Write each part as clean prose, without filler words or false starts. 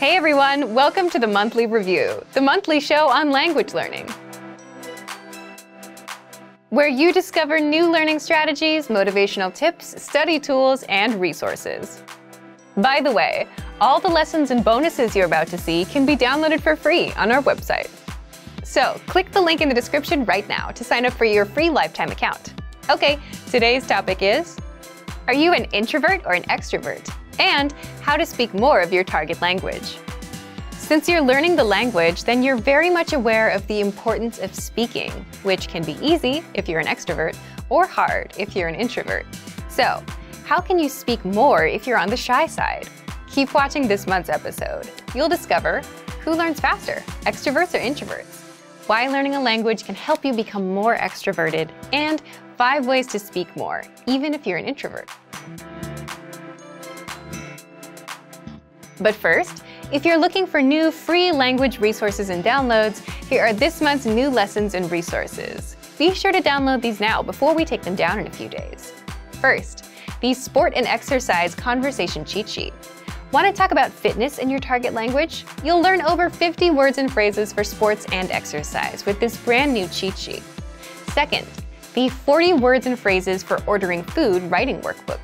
Hey everyone, welcome to The Monthly Review, the monthly show on language learning, where you discover new learning strategies, motivational tips, study tools, and resources. By the way, all the lessons and bonuses you're about to see can be downloaded for free on our website. So click the link in the description right now to sign up for your free lifetime account. Okay, today's topic is, are you an introvert or an extrovert? And how to speak more of your target language. Since you're learning the language, then you're very much aware of the importance of speaking, which can be easy if you're an extrovert, or hard if you're an introvert. So, how can you speak more if you're on the shy side? Keep watching this month's episode. You'll discover who learns faster, extroverts or introverts, why learning a language can help you become more extroverted, and 5 ways to speak more, even if you're an introvert. But first, if you're looking for new free language resources and downloads, here are this month's new lessons and resources. Be sure to download these now before we take them down in a few days. First, the Sport and Exercise Conversation Cheat Sheet. Want to talk about fitness in your target language? You'll learn over 50 words and phrases for sports and exercise with this brand new cheat sheet. Second, the 40 words and phrases for ordering food writing workbook.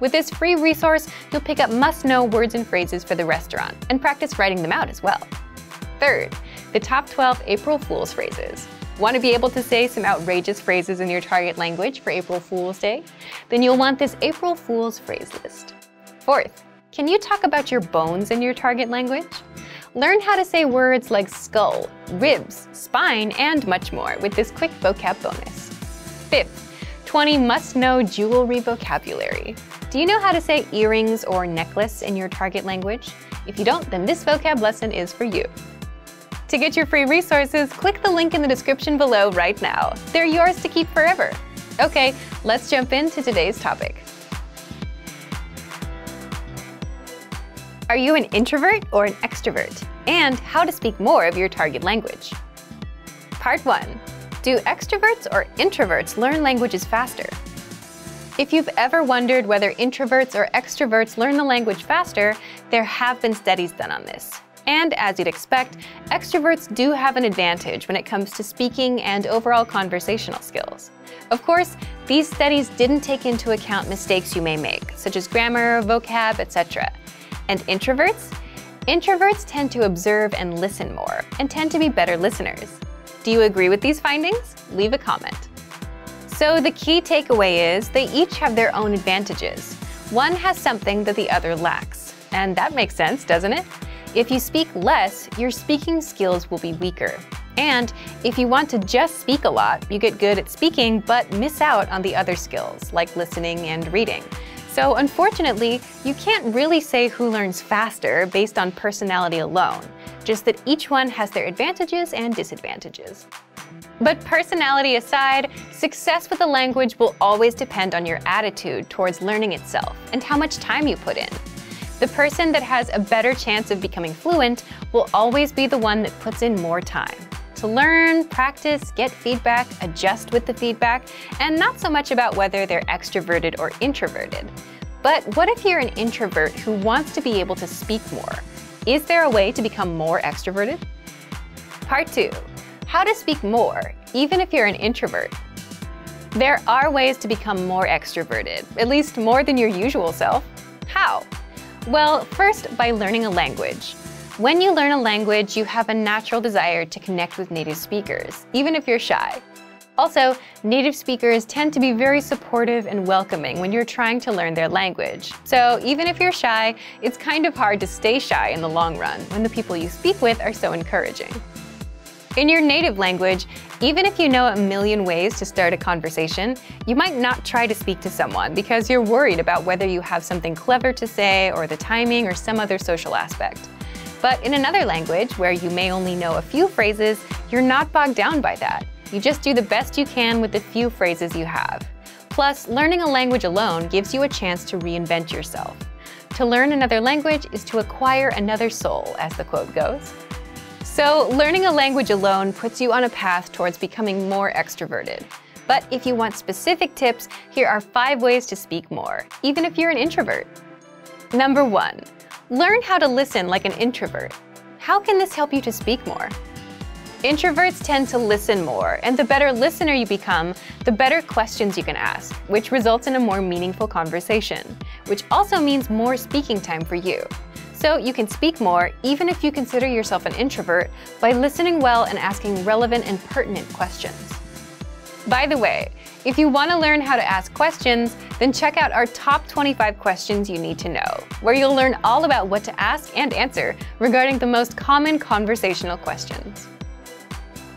With this free resource, you'll pick up must-know words and phrases for the restaurant and practice writing them out as well. Third, the top 12 April Fool's phrases. Want to be able to say some outrageous phrases in your target language for April Fool's Day? Then you'll want this April Fool's phrase list. Fourth, can you talk about your bones in your target language? Learn how to say words like skull, ribs, spine, and much more with this quick vocab bonus. Fifth, 20 must-know jewelry vocabulary. Do you know how to say earrings or necklace in your target language? If you don't, then this vocab lesson is for you. To get your free resources, click the link in the description below right now. They're yours to keep forever. Okay, let's jump into today's topic. Are you an introvert or an extrovert? And how to speak more of your target language. Part 1. Do extroverts or introverts learn languages faster? If you've ever wondered whether introverts or extroverts learn the language faster, there have been studies done on this. And as you'd expect, extroverts do have an advantage when it comes to speaking and overall conversational skills. Of course, these studies didn't take into account mistakes you may make, such as grammar, vocab, etc. And introverts? Introverts tend to observe and listen more, and tend to be better listeners. Do you agree with these findings? Leave a comment. So the key takeaway is they each have their own advantages. One has something that the other lacks. And that makes sense, doesn't it? If you speak less, your speaking skills will be weaker. And if you want to just speak a lot, you get good at speaking but miss out on the other skills, like listening and reading. So unfortunately, you can't really say who learns faster based on personality alone, just that each one has their advantages and disadvantages. But personality aside, success with a language will always depend on your attitude towards learning itself and how much time you put in. The person that has a better chance of becoming fluent will always be the one that puts in more time to learn, practice, get feedback, adjust with the feedback, and not so much about whether they're extroverted or introverted. But what if you're an introvert who wants to be able to speak more? Is there a way to become more extroverted? Part 2. How to speak more, even if you're an introvert. There are ways to become more extroverted, at least more than your usual self. How? Well, first, by learning a language. When you learn a language, you have a natural desire to connect with native speakers, even if you're shy. Also, native speakers tend to be very supportive and welcoming when you're trying to learn their language. So even if you're shy, it's kind of hard to stay shy in the long run when the people you speak with are so encouraging. In your native language, even if you know a million ways to start a conversation, you might not try to speak to someone because you're worried about whether you have something clever to say or the timing or some other social aspect. But in another language, where you may only know a few phrases, you're not bogged down by that. You just do the best you can with the few phrases you have. Plus, learning a language alone gives you a chance to reinvent yourself. To learn another language is to acquire another soul, as the quote goes. So learning a language alone puts you on a path towards becoming more extroverted. But if you want specific tips, here are 5 ways to speak more, even if you're an introvert. Number 1, Learn how to listen like an introvert. How can this help you to speak more? Introverts tend to listen more, and the better listener you become, the better questions you can ask, which results in a more meaningful conversation, which also means more speaking time for you. So you can speak more, even if you consider yourself an introvert, by listening well and asking relevant and pertinent questions. By the way, if you want to learn how to ask questions, then check out our top 25 questions you need to know, where you'll learn all about what to ask and answer regarding the most common conversational questions.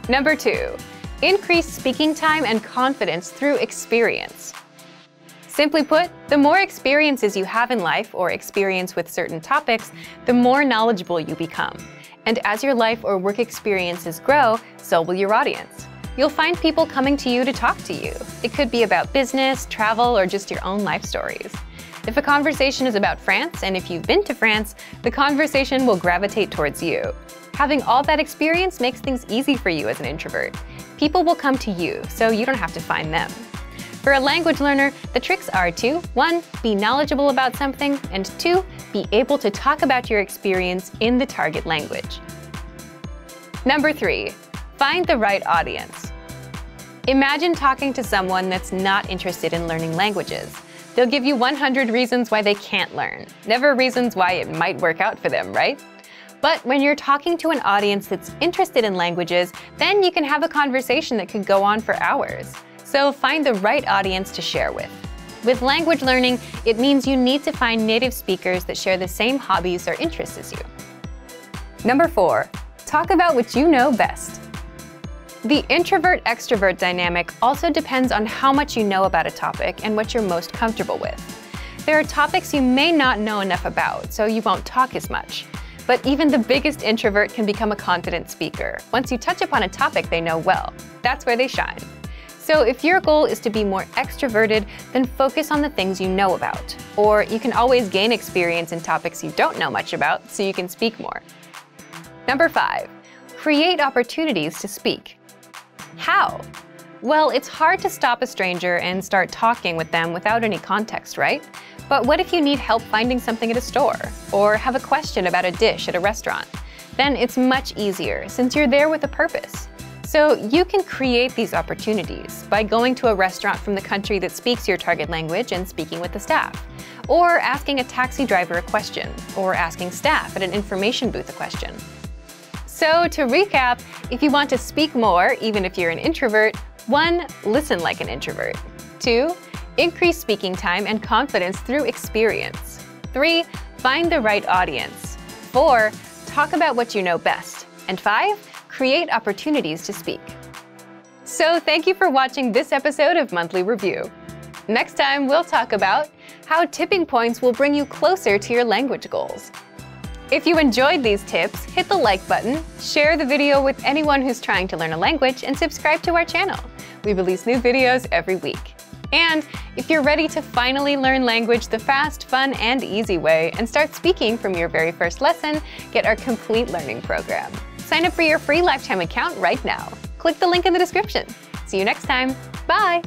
Number 2, increase speaking time and confidence through experience. Simply put, the more experiences you have in life or experience with certain topics, the more knowledgeable you become. And as your life or work experiences grow, so will your audience. You'll find people coming to you to talk to you. It could be about business, travel, or just your own life stories. If a conversation is about France, and if you've been to France, the conversation will gravitate towards you. Having all that experience makes things easy for you as an introvert. People will come to you, so you don't have to find them. For a language learner, the tricks are to 1, be knowledgeable about something, and 2, be able to talk about your experience in the target language. Number 3, find the right audience. Imagine talking to someone that's not interested in learning languages. They'll give you 100 reasons why they can't learn, never reasons why it might work out for them, right? But when you're talking to an audience that's interested in languages, then you can have a conversation that could go on for hours. So find the right audience to share with. With language learning, it means you need to find native speakers that share the same hobbies or interests as you. Number 4, talk about what you know best. The introvert-extrovert dynamic also depends on how much you know about a topic and what you're most comfortable with. There are topics you may not know enough about, so you won't talk as much. But even the biggest introvert can become a confident speaker once you touch upon a topic they know well. That's where they shine. So if your goal is to be more extroverted, then focus on the things you know about. Or you can always gain experience in topics you don't know much about, so you can speak more. Number 5, create opportunities to speak. How? Well, it's hard to stop a stranger and start talking with them without any context, right? But what if you need help finding something at a store, or have a question about a dish at a restaurant? Then it's much easier, since you're there with a purpose. So you can create these opportunities by going to a restaurant from the country that speaks your target language and speaking with the staff, or asking a taxi driver a question, or asking staff at an information booth a question. So to recap, if you want to speak more, even if you're an introvert, 1, listen like an introvert. 2, increase speaking time and confidence through experience. 3, find the right audience. 4, talk about what you know best. And 5, create opportunities to speak. So thank you for watching this episode of Monthly Review. Next time, we'll talk about how tipping points will bring you closer to your language goals. If you enjoyed these tips, hit the like button, share the video with anyone who's trying to learn a language, and subscribe to our channel. We release new videos every week. And if you're ready to finally learn language the fast, fun, and easy way and start speaking from your very first lesson, get our complete learning program. Sign up for your free lifetime account right now. Click the link in the description. See you next time. Bye!